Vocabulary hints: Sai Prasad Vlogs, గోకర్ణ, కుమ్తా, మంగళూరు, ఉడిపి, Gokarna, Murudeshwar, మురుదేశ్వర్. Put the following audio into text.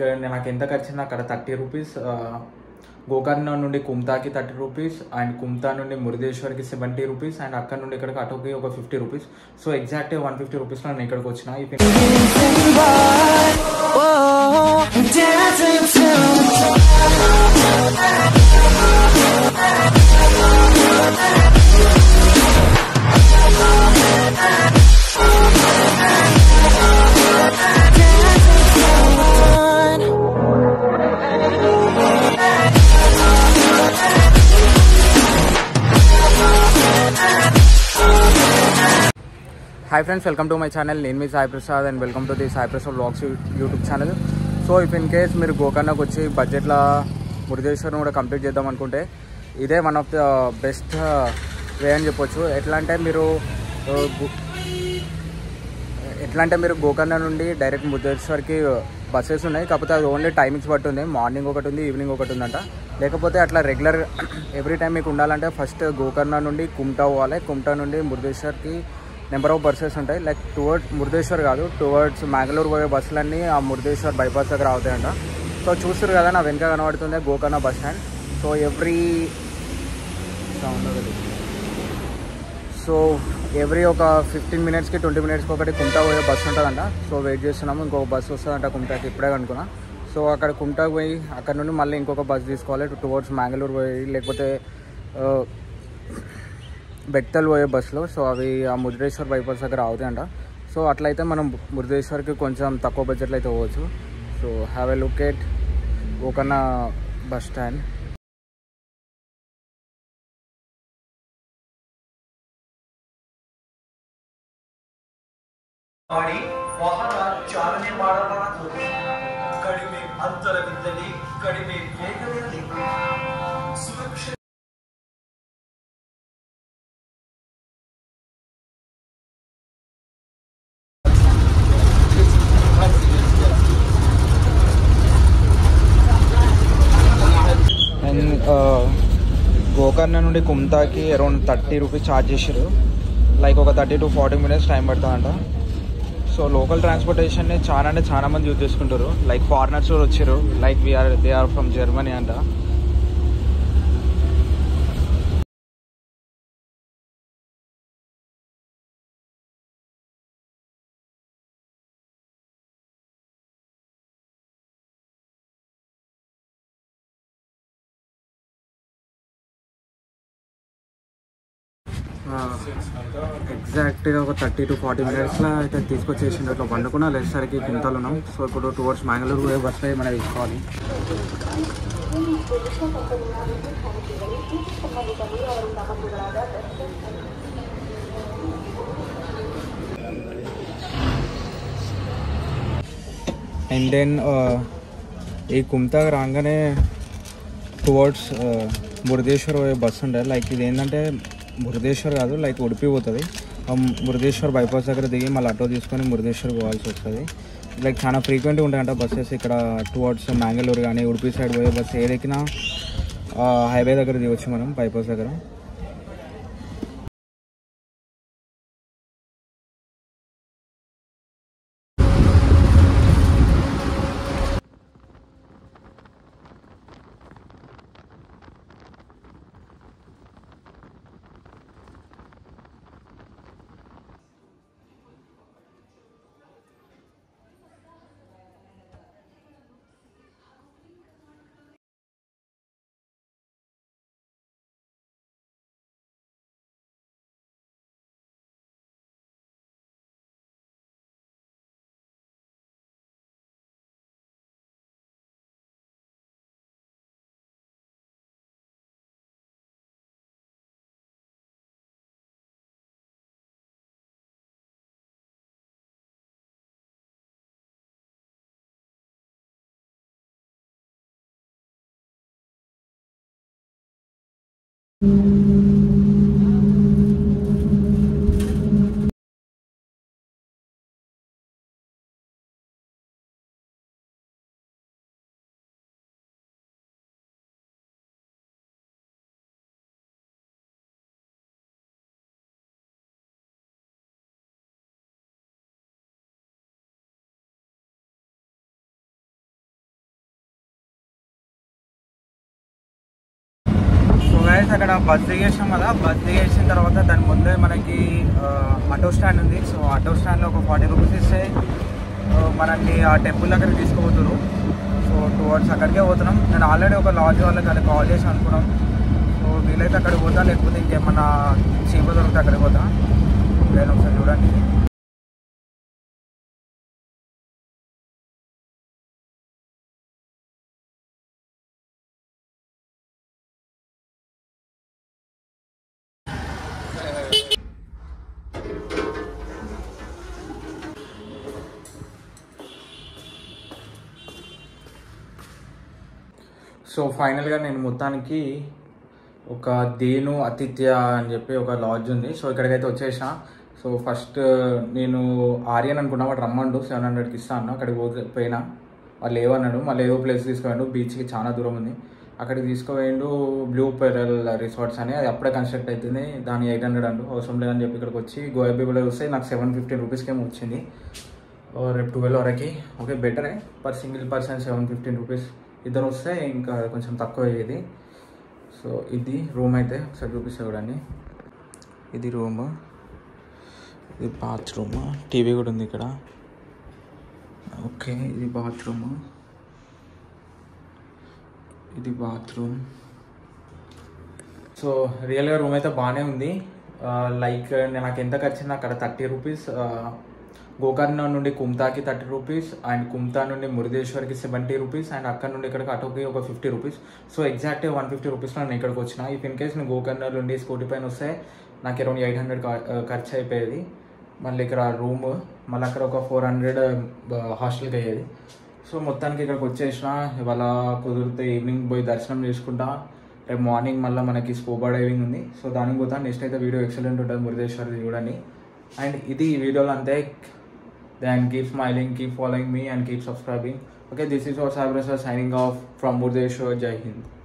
చూడండి నాకు ఎంత ఖర్చున అక్కడ 30 రూపాయస్ గోకర్ణ నుండి కుమ్తాకి 30 రూపాయస్ అండ్ కుమ్తా నుండి మురుదేశ్వర్కి 70 రూపాయస్ అండ్ అక్కడ నుండి ఇక్కడికి ఆటోకి ఒక 50 రూపాయస్ సో ఎగ్జాక్ట్ 150 రూపాయస్ లో నేను ఇక్కడికి వచ్చినా hi friends welcome to my channel name is Sai Prasad and welcome to the Sai Prasad vlogs YouTube channel so if in case मेरे गोकर्ण को వచ్చి బడ్జెట్ ला మురుదేశ్వర్ కంప్లీట్ చేద్దాం అనుకుంటే ఇదే one of the best way అని చెప్పొచ్చు ఎట్లాంటే మీరు గోకర్ణ నుండి డైరెక్ట్ మురుదేశ్వర్ కి బస్సెస్ ఉన్నాయి కాకపోతే అది ఓన్లీ టైమింగ్స్ పట్టుంది మార్నింగ్ ఒకటి ఉంది ఈవినింగ్ ఒకటి ఉందంట లేకపోతే అట్లా రెగ్యులర్ ఎవ్రీ టైం మీకు ఉండాలంటే ఫస్ట్ గోకర్ణ నుండి కుమ్టా పోవాలి కుమ్టా నుండి మురుదేశ్వర్ కి నెంబర్ ఆఫ్ బస్సెస్ ఉంటాయి లైక్ టువర్డ్స్ మురుదేశ్వర్ కాదు టువర్డ్స్ మంగళూరు పోయే బస్సులన్నీ ఆ మురుదేశ్వర్ బైపాస్ దగ్గర అవుతాయంట సో చూస్తారు కదా నా వెనక కనబడుతుంది గోకర్ణ bus stand so every ఒక 15 మినిట్స్కి 20 మినిట్స్కి ఒకటి కుమ్టా పోయే బస్సు ఉంటుందంట సో వెయిట్ చేస్తున్నాము ఇంకొక బస్సు వస్తుందంట కుమ్టాకి ఇప్పుడే అనుకున్నా సో అక్కడ కుమ్టాకి పోయి అక్కడ నుండి మళ్ళీ ఇంకొక బస్సు తీసుకోవాలి టువర్డ్స్ మంగళూరు పోయి లేకపోతే బెట్టల్ పోయే బస్సులో సో అవి ఆ మురుదేశ్వర్ బైపాస్ దగ్గర అవుతాయంట సో అట్లయితే మనం మురుదేశ్వర్కి కొంచెం తక్కువ బడ్జెట్లో అయితే పోవచ్చు so have a look at గోకర్ణ bus stand గోకర్ణ నుండి కుమ్తాకి అరౌండ్ 30 రూపీస్ ఛార్జ్ చేశారు లైక్ ఒక 30 to 40 మినిట్స్ టైం పడుతుందంట సో లోకల్ ట్రాన్స్పోర్టేషన్ని చాలా మంది యూజ్ చేసుకుంటారు లైక్ ఫారినర్స్ వచ్చారు like they are from Germany అంట ఎగ్జాక్ట్గా ఒక 30 to 40 మినిట్స్లో అయితే తీసుకొచ్చేసింది అట్లా వండుకున్నా లేసరికి కుంతలు ఉన్నాం సో ఇప్పుడు టువర్డ్స్ మంగళూరు పోయే బస్సు మనం తీసుకోవాలి అండ్ దెన్ ఈ కుమ్తాకి రాగానే టువర్డ్స్ మురుదేశ్వర్ పోయే బస్సు ఉంటుంది లైక్ ఇది ఏంటంటే మురుదేశ్వర్ కాదు లైక్ ఉడిపి పోతుంది మురుదేశ్వర్ బైపాస్ దగ్గర దిగి మళ్ళీ ఆటో తీసుకొని మురుదేశ్వర్ పోవాల్సి వస్తుంది లైక్ చాలా ఫ్రీక్వెంట్గా ఉంటాయంట బస్సెస్ ఇక్కడ టువర్డ్స్ మంగళూరు కానీ ఉడిపి సైడ్ పోయే బస్ ఏదెక్కినా హైవే దగ్గర దిగొచ్చు మనం బైపాస్ దగ్గర गाइस अगर बस दिगेसा बस दिगेस तरह दिन मुदे मन की आटो स्टांड उ सो आटो स्टांड 40 रूपीस मन की आ टेंपल दूर सो टुवर्ड्स अड़के होना ना आलरे लाज वाले काल सो वील अड़ता लेकिन इंकेमना चीप दरता अड़ता लेकिन सर चूँ सो फाइनल गा नेनु मोत्तानिकी ओक देनु अतिथ्य अनि चेप्पि ओक लॉज उंदी सो इक्कडिकैते वच्चेसा सो फस्ट नेनु आर्यन अनुकुन्ना वाडु रम्मंडु 700 की इस्ता अन्ना अक्कडिकी पोयिना वाळ्ळु एमन्नारु मल्ल एवो प्लेस तीसुकोयिंडु बीच की चाला दूरम उंदी अक्कडिकी तीसुकोयिंडु ब्लू पेरल रिसॉर्ट्स अनि अदि अप्पुडे कंस्ट्रक्ट अयिंदी दानि 800 अंडु अवसरम लेदनि चेप्पि इक्कडिकी वच्ची गोया बीबल वस्ते नाकु 750 रूपीस केमो वच्चिंदी और रेप 12 वरकु ओके बेटरे पर सिंगल पर्सन 750 रूपीस इधर वस्ते इंका कोई तक सो इधी रूम अच्छे सब चूपी इधी रूम इध बाथरूम टीवी इकड़ ओके बाथरूम इधी बाथरूम सो रियल रूम अच्छे बाने लाइक ना खर्चा अगर 30 रूपीस गोकर्ण नुंडी कुमता की 30 रूपीस अंड कुमता नुंडी मुरुदेश्वर की 70 रूपीस अंड अक्कड़ नुंडी इक्कडिकी आटो की 50 रूपीस सो एग्जाक्ट 150 रूपीस में इक्कडिकी वच्चिना इफ इन केस गोकर्ण नुंडी स्कूटी पैन वस्ते नाकु अराउंड 800 खर्च अयिपोयेदी मल्ली इक्कड रूम मल्ली अक्कड ओक 400 हॉस्टल की अय्येदी सो मोत्तानिकी इक्कडिकी वच्चेसिना इवाल कुदिरिते ईवनिंग पोयि दर्शनं चेसुकुंटा रेपु मार्निंग मल्ला मनकी स्कूबा डाइविंग उंदी सो दानिकी पोता नेक्स्ट अयिते वीडियो एक्सलेंट उंटदी मुरुदेश्वर दी कूडानी अंड इदी वीडियोलो अंते Then keep smiling, keep following me and keep subscribing. Okay, this is our Sai Prasad signing off from Murudeshwar. Jai Hind.